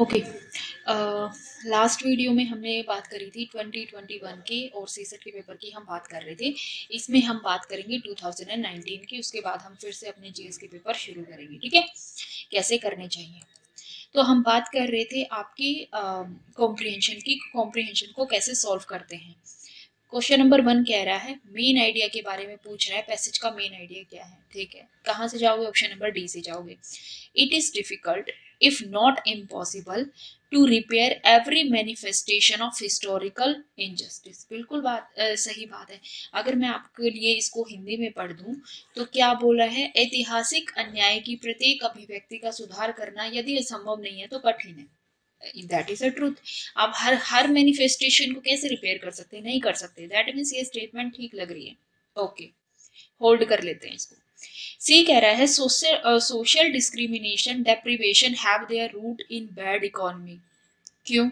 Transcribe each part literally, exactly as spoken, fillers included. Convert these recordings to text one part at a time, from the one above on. Okay last video में हमने बात करी थी ट्वेंटी ट्वेंटी वन के और सीसेट के पेपर की हम बात कर रहे थे। इसमें हम बात करेंगे ट्वेंटी नाइनटीन की, उसके बाद हम फिर से अपने जीएस के पेपर शुरू करेंगे। ठीक है, कैसे करने चाहिए। तो हम बात कर रहे थे आपकी कॉम्प्रिहेंशन की, कॉम्प्रिहेंशन को कैसे सॉल्व करते हैं। क्वेश्चन नंबर वन कह रहा है मेन आइडिया के बारे में पूछ रहा है, पैसेज का मेन आइडिया क्या है। ठीक है, कहाँ से जाओगे, ऑप्शन नंबर डी से जाओगे। It is difficult if not impossible to repair every manifestation of historical injustice. बिल्कुल बात आ, सही बात है। अगर मैं आपके लिए इसको हिंदी में पढ़ दूं तो क्या बोला है, ऐतिहासिक अन्याय की प्रत्येक अभिव्यक्ति का सुधार करना यदि संभव नहीं है तो कठिन है। That is a truth. आप हर हर मैनिफेस्टेशन को कैसे रिपेयर कर सकते हैं, नहीं कर सकते। दैट मीन्स ये स्टेटमेंट ठीक लग रही है। Okay okay. होल्ड कर लेते हैं इसको। सी कह रहा है social discrimination deprivation have their root in bad economy. क्यों,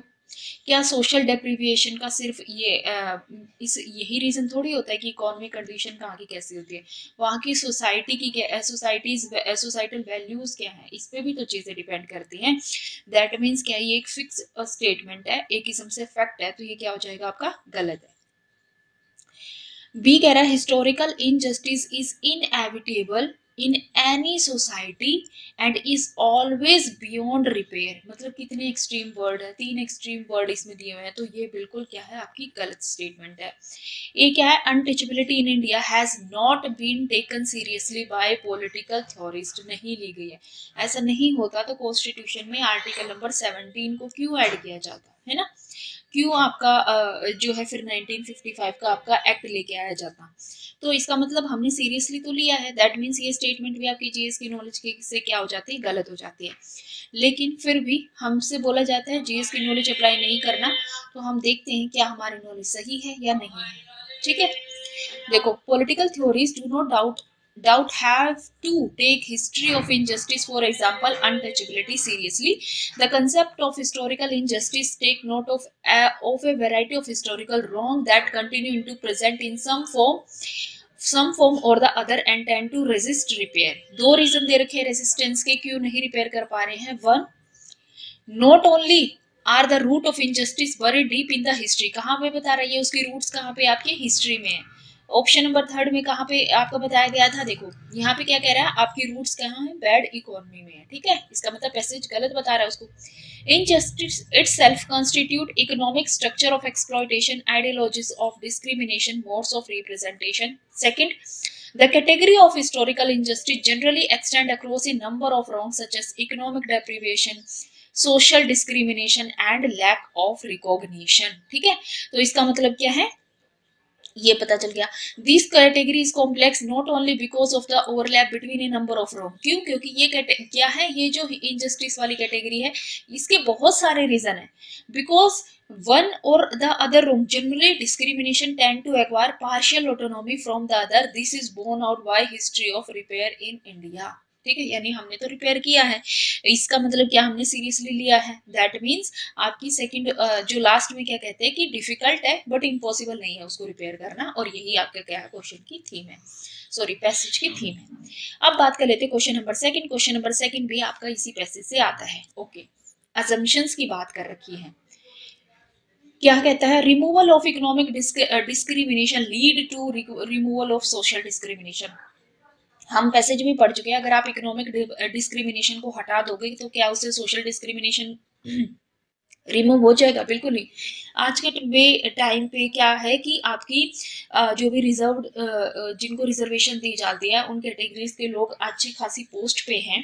क्या सोशल डेप्रिवेशन का सिर्फ ये आ, इस यही रीजन थोड़ी होता है कि इकोनॉमिक कंडीशन कहाँ की कैसी होती है, वहाँ की सोसाइटी की क्या, सोसाइटीज सोसाइटल वैल्यूज क्या है, इस पे भी तो चीजें डिपेंड करती हैं। दैट मीन्स क्या ये एक फिक्स स्टेटमेंट है, एक किस्म से फैक्ट है, तो ये क्या हो जाएगा आपका, गलत है। बी कह रहा है historical injustice is inevitable in any society and is always beyond repair. मतलब कितने एक्सट्रीम वर्ड है, तीन एक्सट्रीम वर्ड इसमें दिए हुए हैं, तो ये बिल्कुल क्या है आपकी गलत स्टेटमेंट है। ये क्या है, untouchability in India has not been taken seriously by political theorist. नहीं ली गई है, ऐसा नहीं होता तो कॉन्स्टिट्यूशन में आर्टिकल नंबर सेवनटीन को क्यों ऐड किया जाता है ना, क्यों आपका जो है फिर नाइनटीन फिफ्टी फाइव का आपका एक्ट लेके आया जाता। तो इसका मतलब हमने सीरियसली तो लिया है। दैट मीन्स ये स्टेटमेंट भी आपकी जीएस की नॉलेज के से क्या हो जाती है, गलत हो जाती है। लेकिन फिर भी हमसे बोला जाता है जीएस की नॉलेज अप्लाई नहीं करना, तो हम देखते हैं क्या हमारी नॉलेज सही है या नहीं है। ठीक है, देखो political theories do not doubt doubt have to take history of injustice, for example untouchability, seriously. The concept of historical injustice take note of uh, of a variety of historical wrong that continue into present in some form some form or the other and tend to resist repair. दो reason दे रखे resistance के, क्यों नहीं repair कर पा रहे हैं। One, not only are the root of injustice very deep in the history, कहाँ पे बता रही है उसकी रूट्स, कहाँ पे आपकी हिस्ट्री में है। ऑप्शन नंबर थर्ड में कहाँ पे आपको बताया गया था, देखो यहाँ पे क्या कह रहा है, आपकी रूट्स कहाँ है, बैड इकोनॉमी में है। ठीक है, इसका मतलब पैसेज गलत बता रहा है उसको। Injustice itself constitute economic structure of exploitation ideologies of discrimination modes of representation. Second, the category of historical injustice generally extend across a number of wrongs such as economic deprivation, social discrimination and lack of recognition। ठीक है, तो इसका मतलब क्या है, ये पता चल गया। This category is complex not only because of the overlap between a number of wrong. क्यों, क्योंकि ये क्या है, ये जो इनजस्टिस वाली कैटेगरी है इसके बहुत सारे रीजन है। Because one or the other wrong generally discrimination tend to acquire partial autonomy from the other, this is born out by history of repair in India. ठीक है, यानी हमने तो रिपेयर किया है, इसका मतलब क्या हमने सीरियसली लिया है। दैट मीन्स आपकी सेकंड जो लास्ट में क्या कहते हैं कि डिफिकल्ट है बट इम्पॉसिबल नहीं है उसको रिपेयर करना, और यही आपका क्या है, क्वेश्चन की थीम है, सॉरी पैसेज की थीम है। अब बात कर लेते हैं question number second. Question number second भी आपका इसी पैसेज से आता है। ओके, असम्पशंस की बात कर रखी है, क्या कहता है, removal of economic discrimination lead to removal of social discrimination. हम पैसेज भी पढ़ चुके हैं, अगर आप इकोनॉमिक डिस्क्रिमिनेशन को हटा दोगे तो क्या उससे सोशल डिस्क्रिमिनेशन रिमूव हो जाएगा, बिल्कुल नहीं। आज के टाइम पे क्या है कि आपकी जो भी रिजर्व्ड, जिनको रिजर्वेशन दी जाती है उन कैटेगरीज के लोग अच्छी खासी पोस्ट पे हैं,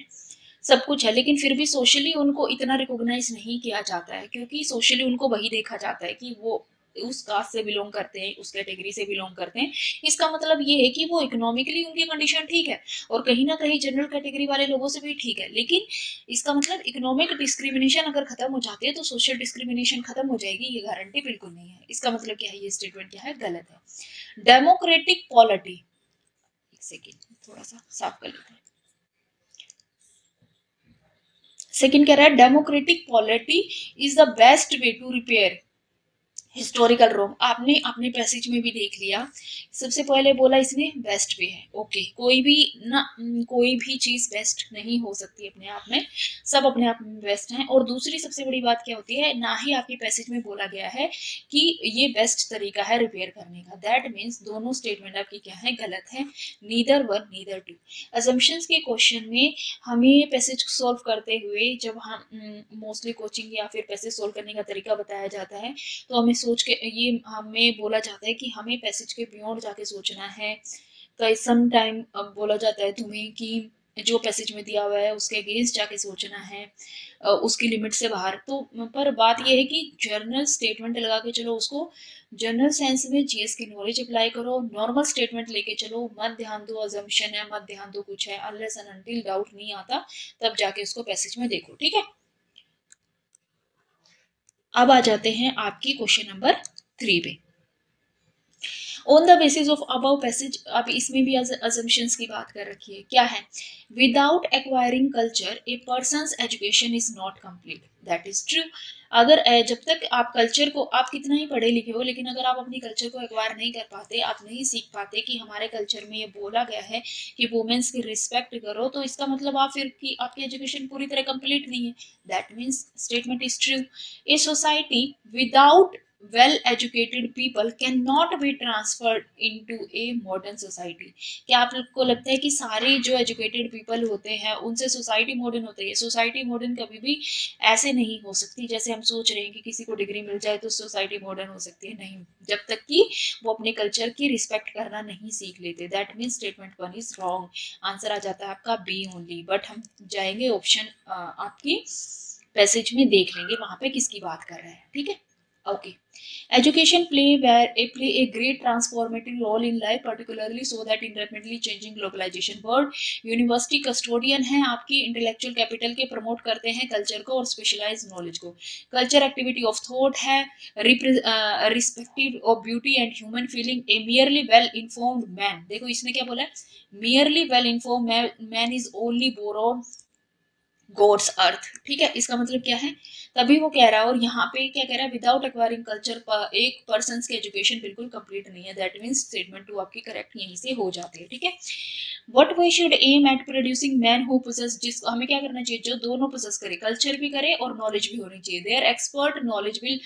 सब कुछ है, लेकिन फिर भी सोशली उनको इतना रिकॉग्नाइज नहीं किया जाता है, क्योंकि सोशली उनको वही देखा जाता है कि वो उस कास्ट से बिलोंग करते हैं, उस कैटेगरी से बिलोंग करते हैं। इसका मतलब ये है कि वो इकोनॉमिकली उनकी कंडीशन ठीक है और कहीं ना कहीं जनरल कैटेगरी वाले लोगों से भी ठीक है, लेकिन इसका मतलब इकोनॉमिक डिस्क्रिमिनेशन अगर खत्म हो जाती है तो सोशल डिस्क्रिमिनेशन खत्म हो जाएगी, ये गारंटी बिल्कुल नहीं है। इसका मतलब क्या है, ये स्टेटमेंट क्या है, गलत है। डेमोक्रेटिक पॉलिटी, एक सेकेंड थोड़ा सा साफ कर लेते हैं। सेकेंड कह रहा है democratic polity is the best way to repair historical wrong आपने अपने पैसेज में भी देख लिया। सबसे पहले बोला इसने बेस्ट भी है, ओके कोई भी ना कोई भी चीज़ बेस्ट नहीं हो सकती अपने आप में, सब अपने आप में बेस्ट हैं। और दूसरी सबसे बड़ी बात क्या होती है, ना ही आपके पैसेज में बोला गया है कि ये बेस्ट तरीका है रिपेयर करने का। दैट मीन्स दोनों स्टेटमेंट आपकी क्या है, गलत है। Neither one neither two. Assumptions के क्वेश्चन में हमें पैसेज सॉल्व करते हुए जब हम मोस्टली कोचिंग या फिर पैसेज सॉल्व करने का तरीका बताया जाता है तो हमें सोच के ये हमें बोला जाता है कि हमें पैसेज के बियॉन्ड जाके सोचना है। कई सम टाइम अब बोला जाता है तुम्हें कि जो पैसेज में दिया हुआ है उसके अगेंस्ट जाके सोचना है, उसकी लिमिट से बाहर। तो पर बात यह है कि जर्नल स्टेटमेंट लगा के चलो, उसको जनरल साइंस में जीएस की नॉलेज अप्लाई करो, नॉर्मल स्टेटमेंट लेके चलो, मत ध्यान दो अजम्पशन है, मत ध्यान दो कुछ है, अनलेस एंड अनटिल डाउट नहीं आता तब जाके उसको पैसेज में देखो, ठीक है। अब आ जाते हैं आपकी क्वेश्चन नंबर थ्री पे। On the basis of above passage, आप इसमें भी assumptions की बात कर रखी है। क्या है, without acquiring culture a person's education is not complete. That is true. अगर जब तक आप कल्चर को, आप कितना ही पढ़े लिखे हो लेकिन अगर आप अपनी कल्चर को एक्वायर नहीं कर पाते, आप नहीं सीख पाते कि हमारे कल्चर में ये बोला गया है कि वुमेन्स की रिस्पेक्ट करो, तो इसका मतलब आप फिर कि आपकी एजुकेशन पूरी तरह कंप्लीट नहीं है। That means statement is true. A society without well educated people cannot be transferred into a modern society। क्या आपको लगता है कि सारे जो educated people होते हैं उनसे society modern होती है? society modern कभी भी ऐसे नहीं हो सकती जैसे हम सोच रहे हैं कि किसी को डिग्री मिल जाए तो society modern हो सकती है, नहीं, जब तक कि वो अपने कल्चर की रिस्पेक्ट करना नहीं सीख लेते। That means statement one is wrong. Answer आ जाता है आपका बी ओनली, बट हम जाएंगे ऑप्शन आपकी पैसेज में देख लेंगे वहाँ पे किसकी बात कर रहे हैं, ठीक है। Okay, education play where a play a great transformative role in life, particularly so that in rapidly changing globalization world। University custodian है आपकी इंटेलेक्चुअल कैपिटल के, प्रमोट करते हैं कल्चर को और स्पेशलाइज नॉलेज को। कल्चर एक्टिविटी ऑफ थॉट है, respective of beauty and human feeling. A merely well informed man, देखो इसने क्या बोला है, merely well informed man is only borrowed God's earth, ठीक है। इसका मतलब क्या है, तभी वो कह रहा है, और यहाँ पे क्या कह रहा है, विदाउट एक्वायरिंग कल्चर पर एक पर्सन की एजुकेशन बिल्कुल कंप्लीट नहीं है। दैट मीन्स स्टेटमेंट टू आपकी करेक्ट यहीं से हो जाती है, ठीक है। What we should aim at producing man who possess, जिसको हमें क्या करना चाहिए, जो दोनों पोसेस करे, कल्चर भी करे और नॉलेज भी होनी चाहिए। Their expert knowledge will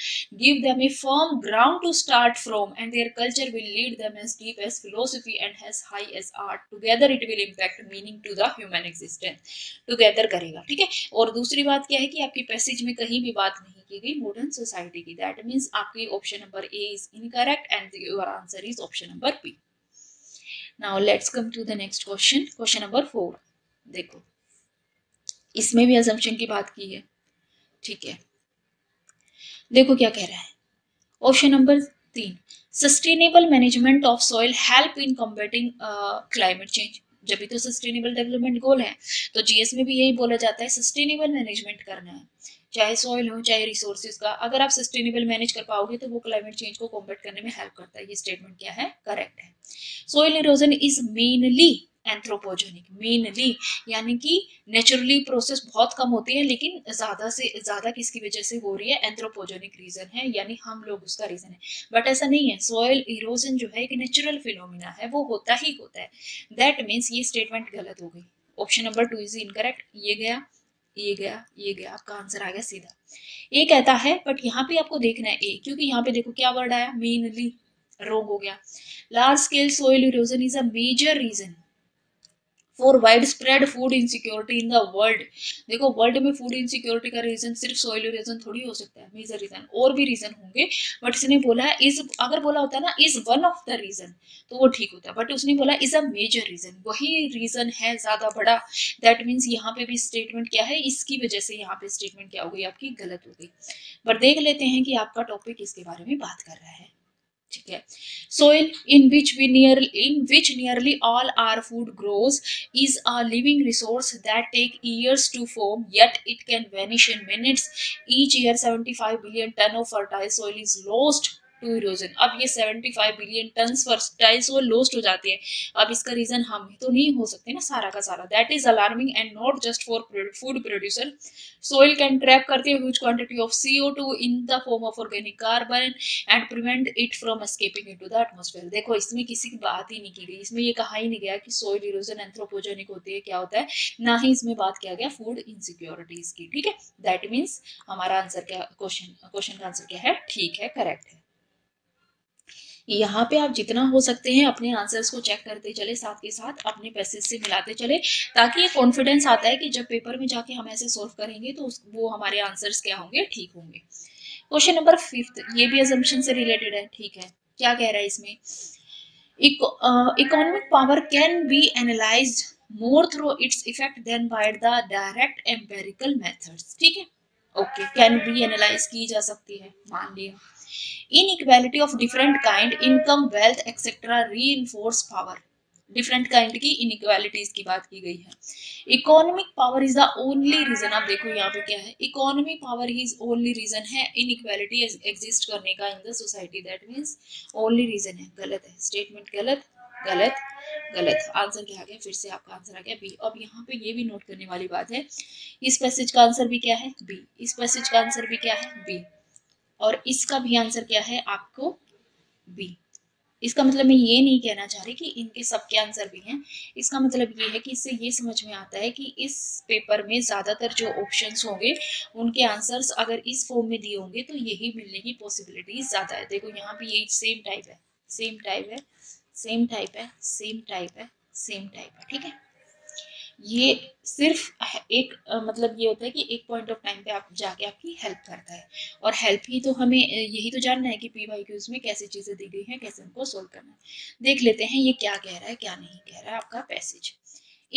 give them a firm ground to start from and their culture will lead them as deep as philosophy and as high as art. Together it will impact meaning to the human existence. Together करेगा, ठीक है। और दूसरी बात क्या है कि आपकी पैसेज में कहीं भी बात नहीं की गई मॉडर्न सोसाइटी की। दैट मीन्स आपकी option number A is incorrect and your answer is option number B. Now let's come to the next question, question number four. देखो इसमें भी असम्पशन की बात की है, ठीक है। देखो क्या कह रहा है, ऑप्शन नंबर तीन, sustainable management of soil help in combating climate change. जब भी तो सस्टेनेबल डेवलपमेंट गोल है, तो जीएस में भी यही बोला जाता है सस्टेनेबल मैनेजमेंट करना है, चाहे सॉइल हो चाहे रिसोर्सेज का। अगर आप सस्टेनेबल मैनेज कर पाओगे तो वो क्लाइमेट चेंज को कॉम्बैट करने में हेल्प करता है। ये स्टेटमेंट क्या है, करेक्ट है। Soil erosion is mainly anthropogenic, mainly यानी कि नेचुरली प्रोसेस बहुत कम होती है लेकिन ज़्यादा से ज़्यादा किसकी वजह से हो रही है, एंथ्रोपोजेनिक रीज़न है, यानी हम लोग उसका रीज़न है। बट ऐसा नहीं है, सॉइल इरोजन जो है एक नेचुरल फिनोमिना है, वो होता ही होता है। दैट मीन्स ये स्टेटमेंट गलत हो गई, option number two is incorrect. ये गया ये गया ये गया, आपका आंसर आ गया सीधा। ये कहता है, बट यहाँ पे आपको देखना है ए, क्योंकि यहाँ पे देखो क्या वर्ड आया, मेनली, रोंग हो गया। Large scale soil erosion is a major reason for wide spread food insecurity in the world. देखो वर्ल्ड में फूड इनसिक्योरिटी का रीजन सिर्फ सॉइल इरोजन थोड़ी हो सकता है, मेजर रीजन और भी रीजन होंगे। बट इसने बोला है इज, अगर बोला होता ना is one of the reason तो वो ठीक होता है, बट उसने बोला इज अ मेजर रीजन, वही रीजन है ज्यादा बड़ा। दैट मीन्स यहाँ पे भी स्टेटमेंट क्या है, इसकी वजह से यहाँ पे स्टेटमेंट क्या हो गई, आपकी गलत हो गई। बट देख लेते हैं कि आपका टॉपिक इसके बारे में बात कर रहा है, ठीक है। Soil in which we near in which nearly all our food grows is a living resource that take years to form yet it can vanish in minutes. Each year seventy five billion ton of fertile soil is lost to erosion. अब ये पचहत्तर billion tons fertilize वो lost हो जाते हैं। अब इसका reason हम तो नहीं हो सकते ना सारा का सारा। That is alarming and not just for food producer. Soil can trap करती है huge quantity of C O two in the form of organic carbon and prevent it from escaping into the atmosphere. देखो इसमें किसी की बात ही नहीं की गई, इसमें ये कहा ही नहीं गया कि सोइल इरोजन एंथ्रोपोजेनिक होते हैं क्या होता है, ना ही इसमें बात किया गया फूड इनसिक्योरिटीज की। ठीक है, दैट मीन्स हमारा आंसर क्या, क्वेश्चन क्वेश्चन का आंसर क्या है, ठीक है, करेक्ट है। यहाँ पे आप जितना हो सकते हैं अपने आंसर्स को चेक करते चले, साथ के साथ अपने पैसेज से मिलाते चले, ताकि ये कॉन्फिडेंस आता है कि जब पेपर में जाके हम ऐसे सॉल्व करेंगे तो वो हमारे आंसर्स क्या होंगे, ठीक होंगे। क्वेश्चन नंबर फिफ्थ, ये भी अजम्पशन से रिलेटेड है। ठीक है, क्या कह रहा है इसमें, economic power can be analysed more through its effect than by the direct empirical methods. ठीक है, ओके, कैन बी एनालाइज की जा सकती है। मान लिया inequality of different kind income wealth etcetera reinforce power, different kind की इनइक्वालिटीज की बात की गई है। Economic power is the only reason, आप देखो यहाँ पे क्या है, economic power is only reason है इनइक्वालिटी एग्जिस्ट करने का in the society. That means only reason है, गलत है स्टेटमेंट, गलत गलत गलत। आंसर क्या आ गया, फिर से आपका आंसर आ गया बी। अब यहाँ पे ये भी नोट करने वाली बात है, इस पैसेज का आंसर भी क्या है, बी। इस पैसेज का आंसर भी क्या है, बी। और इसका भी आंसर क्या है आपको, बी। इसका मतलब मैं ये नहीं कहना चाह रही कि इनके सबके आंसर भी हैं, इसका मतलब ये है कि इससे ये समझ में आता है कि इस पेपर में ज़्यादातर जो ऑप्शंस होंगे उनके आंसर्स अगर इस फॉर्म में दिए होंगे तो यही मिलने की पॉसिबिलिटी ज़्यादा है। देखो यहाँ पे यही सेम टाइप है, सेम टाइप है, सेम टाइप है, सेम टाइप है, सेम टाइप है। ठीक है, ये सिर्फ एक आ, मतलब ये होता है कि एक पॉइंट ऑफ टाइम पे आप जाके आपकी हेल्प करता है, और हेल्प ही तो हमें यही तो जानना है कि पीवाईक्यूज़ में कैसी चीज़ें दी गई हैं, कैसे उनको सोल्व करना है। देख लेते हैं ये क्या कह रहा है क्या नहीं कह रहा है आपका passage.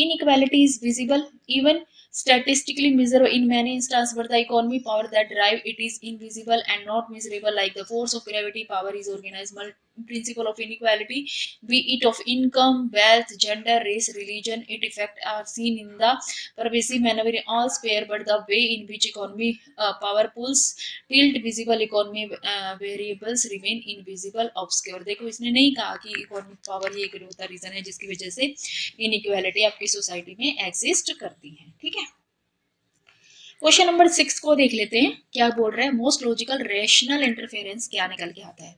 Inequality is visible even statistically measure in many instance but the economy power that drive it is invisible and not measurable like the force of gravity power is organise principle of inequality be it of income, wealth, gender, race, religion, it effect are seen in the pervasive manner in all sphere but the way in which economy uh, power pulls tilt visible economy uh, variables remain invisible obscure। देखो इसने नहीं कहा कि economic power ये एक होता reason है जिसकी वजह से inequality आपकी सोसाइटी में एग्जिस्ट करती है। ठीक है, क्वेश्चन नंबर सिक्स को देख लेते हैं, क्या बोल रहा है, मोस्ट लॉजिकल रेशनल इंटरफेरेंस क्या निकल के आता है।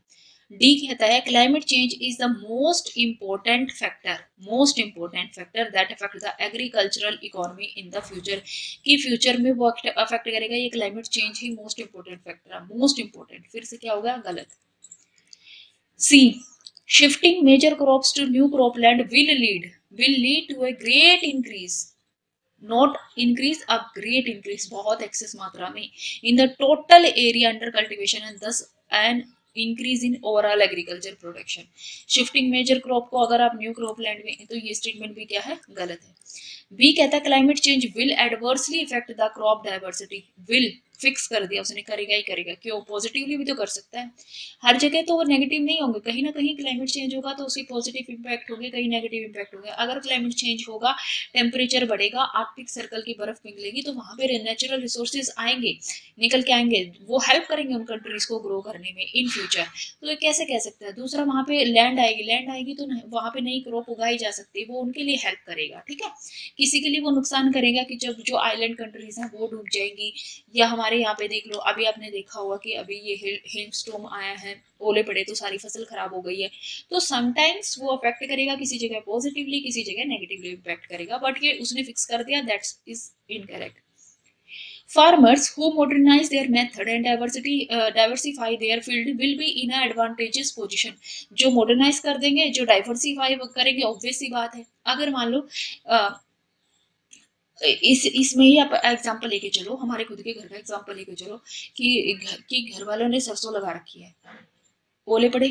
डी कहता है climate change is the most important factor, most important factor that affect the agricultural economy in the future, कि फ्यूचर में वो अफेक्ट करेगा ये क्लाइमेट चेंज ही मोस्ट इम्पोर्टेंट फैक्टर है, मोस्ट इम्पोर्टेंट फिर से क्या होगा, गलत। C shifting major crops to new cropland will lead will lead to a great increase, not increase अब ग्रेट इंक्रीज, बहुत एक्सेस मात्रा में in the total area under cultivation and thus and increase in overall agriculture production. Shifting major crop को अगर आप new crop land में, तो ये स्टेटमेंट भी क्या है, गलत है। बी कहता है climate change will adversely effect the crop diversity, will fix कर दिया उसने, करेगा ही करेगा, क्यों, पॉजिटिवली भी तो कर सकता है, हर जगह तो वो नेगेटिव नहीं होंगे, कहीं ना कहीं क्लाइमेट चेंज होगा तो उसकी पॉजिटिव इंपैक्ट होंगे, कहीं नेगेटिव इंपैक्ट होंगे। अगर क्लाइमेट चेंज होगा, टेम्परेचर बढ़ेगा, आर्कटिक सर्कल की बर्फ पिघलेगी, तो वहाँ पे नेचुरल रिसोर्सेज आएंगे, निकल के आएंगे, वो हेल्प करेंगे उन कंट्रीज को ग्रो करने में इन फ्यूचर, तो ये कैसे कह सकता है। दूसरा वहाँ पे लैंड आएगी, लैंड आएगी तो वहाँ पे नई क्रॉप उगाई जा सकती है, वो उनके लिए हेल्प करेगा। ठीक है, किसी के लिए वो नुकसान करेगा कि जब जो आइलैंड कंट्रीज हैं वो डूब जाएंगी, या हमारे यहाँ पे देख लो अभी आपने देखा होगा कि अभी ये हिलस्टॉर्म आया है, ओले पड़े तो सारी फसल खराब हो गई है, तो समटाइम्स वो अफेक्ट करेगा, किसी जगह पॉजिटिवली किसी जगह नेगेटिवली इम्पैक्ट करेगा, बट ये उसने फिक्स कर दिया, that's is incorrect. farmers who modernize their method and diversity uh, diversify their field will be in an advantageous position, जो मॉडर्नाइज कर देंगे, जो डाइवर्सिफाई करेंगे, ऑब्वियस सी बात है। अगर मान लो uh, इस इसमें ही आप एग्जांपल लेके चलो, हमारे खुद के घर का एग्जांपल लेके चलो कि कि घर वालों ने सरसों लगा रखी है, ओले पड़े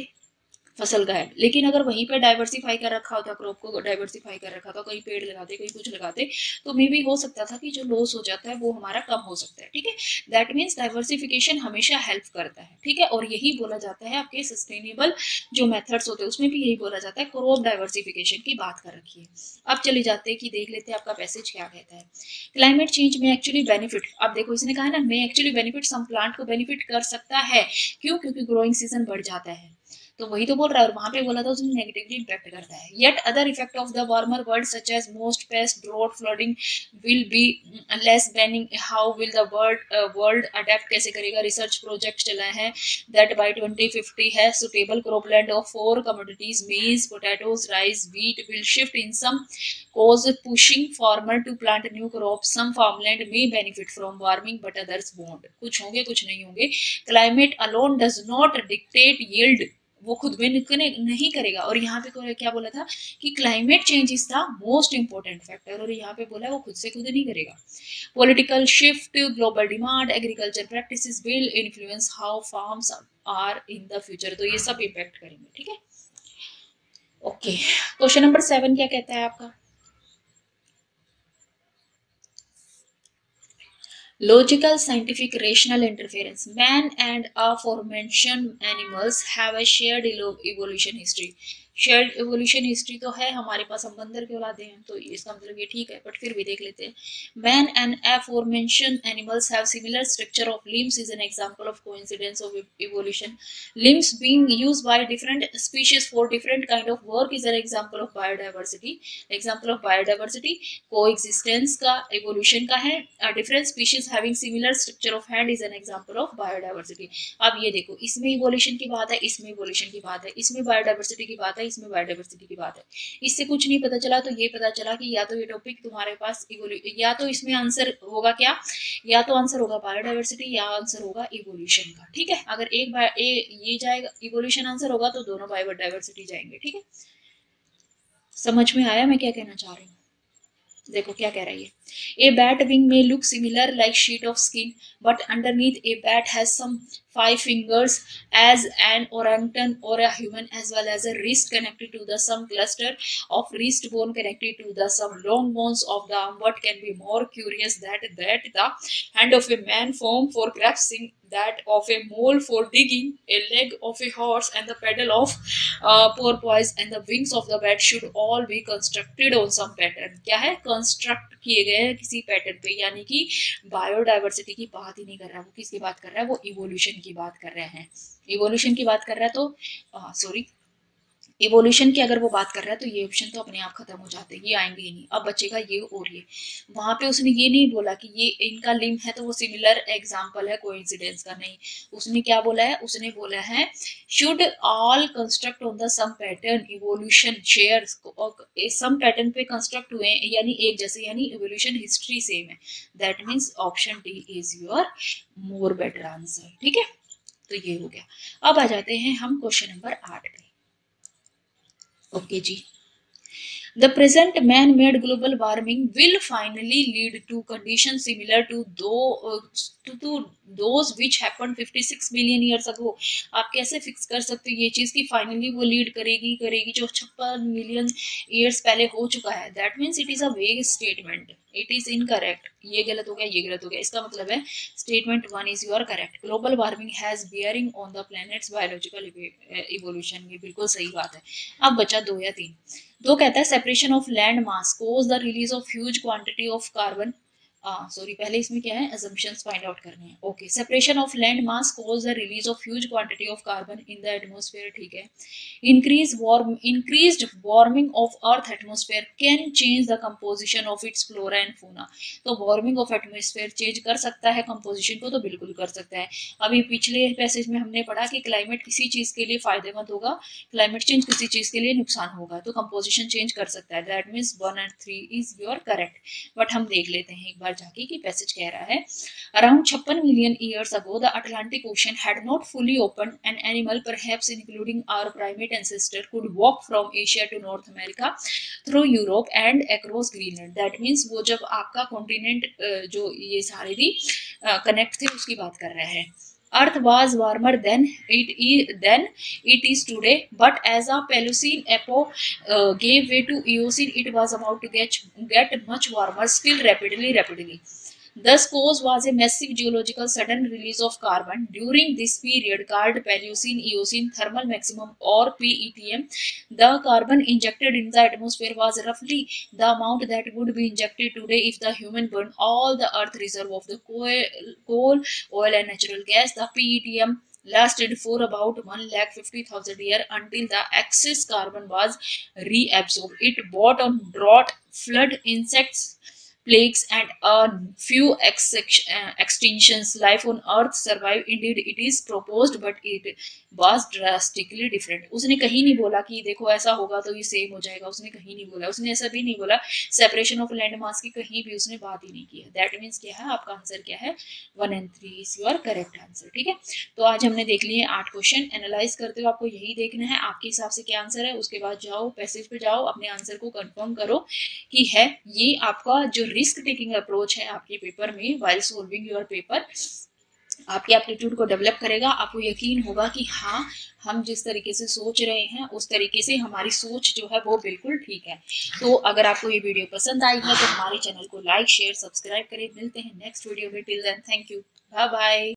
फसल का है। लेकिन अगर वहीं पे डाइवर्सिफाई कर रखा होता, क्रॉप को डाइवर्सिफाई कर रखा होता, कहीं पेड़ लगाते कहीं कुछ लगाते, तो मे भी हो सकता था कि जो लॉस हो जाता है वो हमारा कम हो सकता है। ठीक है, दैट मीन्स डाइवर्सिफिकेशन हमेशा हेल्प करता है। ठीक है, और यही बोला जाता है आपके सस्टेनेबल जो मेथड्स होते हैं उसमें भी यही बोला जाता है। क्रॉप डाइवर्सिफिकेशन की बात कर रखी है। अब चले जाते हैं कि देख लेते हैं आपका पैसेज क्या कहता है। क्लाइमेट चेंज में एक्चुअली बेनिफिट, आप देखो इसने कहा ना मैं एक्चुअली बेनिफिट, सम प्लांट को बेनिफिट कर सकता है। क्यों? क्योंकि ग्रोइंग सीजन बढ़ जाता है। तो वही तो बोल रहा है, और वहां पे बोला था उसने नेगेटिवली इम्पैक्ट करता है। Yet other effect of the warmer world such as most pest drought flooding will be less benign. How will the world world adapt, कैसे करेगा? रिसर्च प्रोजेक्ट चलाए हैं दैट बाय ट्वेंटी फिफ्टी है suitable cropland of four commodities maize potatoes rice wheat will shift in some cause pushing farmer to plant new crop. Some farmland में benefit from warming but others won't. कुछ होंगे कुछ नहीं होंगे। Climate alone does not dictate yield, वो खुद में नहीं करेगा। और यहाँ पे क्या बोला था कि climate change is the most important factor, और यहाँ पे बोला है वो खुद से खुद नहीं करेगा। Political shift global demand agriculture practices will influence how farms are in the future. तो ये सब इम्पैक्ट करेंगे। ठीक है, ओके। क्वेश्चन नंबर सेवन क्या कहता है आपका? Logical, scientific, rational interference. Man and aforementioned animals have a shared evolution history. Shared evolution history तो है हमारे पास, हम बंदर की औलादे हैं, तो इसका मतलब ये ठीक है, बट फिर भी देख लेते हैं। Man and aforementioned animals have similar structure of limbs is an example of coincidence of evolution. Limbs being used by different species for different kind of work is an example of biodiversity. Example of biodiversity coexistence का evolution का है। Different species having similar structure of hand is an example of biodiversity. अब ये देखो, इसमें evolution की बात है, इसमें इवोल्यूशन की बात है, इसमें बायोडाइवर्सिटी की बात है, इसमें बायोडाइवर्सिटी की बात है। इससे कुछ नहीं पता चला, तो ये पता चला कि या तो ये टॉपिक तुम्हारे पास या तो इसमें आंसर होगा क्या, या तो आंसर होगा बायोडाइवर्सिटी या आंसर होगा इवोल्यूशन का। ठीक है, अगर एक बार ए, ये जाएगा इवोल्यूशन आंसर होगा तो दोनों बायोडाइवर्सिटी जाएंगे। ठीक है, समझ में आया मैं क्या कहना चाह रही हूँ? देखो क्या कह रही है। A bat wing may look similar like sheet of skin but underneath a bat has some five fingers as an orangutan और a human as well as a wrist connected to the same cluster of wrist bone connected to the same long bones of the arm. What can be more curious that that the hand of a man form for grasping, that of a mole for digging, a leg of a horse and the pedal of uh, porpoise and the wings of the bat should all be constructed on some pattern। क्या है? construct किए गए हैं किसी pattern पे, यानी कि biodiversity की बात ही नहीं कर रहा है वो, किसकी बात कर रहा है वो? evolution की बात कर रहे हैं। evolution की बात कर रहा है तो uh, sorry इवोल्यूशन की अगर वो बात कर रहा है तो ये ऑप्शन तो अपने आप खत्म हो जाते हैं, ये आएंगे ही नहीं। अब बचेगा ये और ये। वहाँ पे उसने ये नहीं बोला कि ये इनका लिम है तो वो सिमिलर एग्जांपल है कोइंसिडेंस का, नहीं। उसने क्या बोला है? उसने बोला है should all construct on the some pattern evolution shares, some pattern पे कंस्ट्रक्ट हुए यानी एक जैसे, यानी इवोल्यूशन हिस्ट्री सेम है। That means option D is your more better answer. ठीक है, तो ये हो गया। अब आ जाते हैं हम क्वेश्चन नंबर आठ पे। ओके जी, the present man made global warming will finally lead to condition similar to दो टू दोज विच हैपन छप्पन मिलियन ईयर्स अगो। आप कैसे फिक्स कर सकते हो ये चीज़ कि फाइनली वो लीड करेगी करेगी जो छप्पन मिलियन ईयर्स पहले हो चुका है? That means it is a vague statement, it is incorrect. ये गलत हो गया, ये गलत हो गया, इसका मतलब है statement one is your correct. Global warming has bearing on the planet's biological evolution, ये बिल्कुल सही बात है। अब बचा दो या तीन। दो कहता है separation of land mass cause the release of huge quantity of carbon. Sorry पहले इसमें क्या है, assumptions find out करने हैं। Okay, separation of land mass cause the release of huge quantity of carbon in the atmosphere, ठीक है। Increase warm, increased warming of earth atmosphere can change the composition of its flora and fauna। तो warming of atmosphere change कर सकता है composition को, तो बिल्कुल कर सकता है। अभी पिछले पैसेज में हमने पढ़ा कि क्लाइमेट किसी चीज़ के लिए फायदेमंद होगा, क्लाइमेट चेंज किसी चीज़ के लिए नुकसान होगा, तो कंपोजिशन चेंज कर सकता है। That means one and three is your correct. But हम देख लेते हैं एक बार जाके कि पैसेज कह रहा है अराउंड छप्पन million years ago the Atlantic ocean had not fully open and animal perhaps including our primate ancestor could walk from Asia to North America through Europe and across Greenland. That means वो जब आपका continent जो ये सारे भी connect थे उसकी बात कर रहा है। Earth was warmer than it is than it is today, but as a Paleocene epoch uh, gave way to Eocene, it was about to get get much warmer still rapidly rapidly. Thus cause was a massive geological sudden release of carbon during this period called Paleocene Eocene thermal maximum or P E T M. The carbon injected in the atmosphere was roughly the amount that would be injected today if the human burned all the earth reserve of the coal, coal oil and natural gas. The P E T M lasted for about one lakh fifty thousand years until the excess carbon was reabsorbed. It brought on drought, flood, insects, plagues and a few ex uh, extinctions. Life on earth survived. Indeed it is proposed but it was drastically different. उसने कहीं नहीं बोला कि देखो ऐसा होगा तो ये सेम हो जाएगा, उसने कहीं नहीं बोला, उसने ऐसा भी नहीं बोला. सेपरेशन ऑफ लैंड मास की कहीं भी उसने बात ही नहीं की है. दैट मीन्स क्या है आपका आंसर क्या है, one and three is your correct answer. ठीक है, तो आज हमने देख लिए आठ क्वेश्चन. एनालाइज करते हुए आपको यही देखना है आपके हिसाब से क्या आंसर है. उसके बाद जाओ पैसेज पे जाओ, अपने आंसर को कंफर्म करो कि है ये आपका जो रिस्क टेकिंग अप्रोच है आपके पेपर में व्हाइल सोल्विंग योर पेपर, आपके एप्टीट्यूड को डेवलप करेगा. आपको यकीन होगा कि हाँ हम जिस तरीके से सोच रहे हैं उस तरीके से हमारी सोच जो है वो बिल्कुल ठीक है. तो अगर आपको ये वीडियो पसंद आई है तो हमारे चैनल को लाइक शेयर सब्सक्राइब करें. मिलते हैं नेक्स्ट वीडियो में. Till then thank you, bye bye.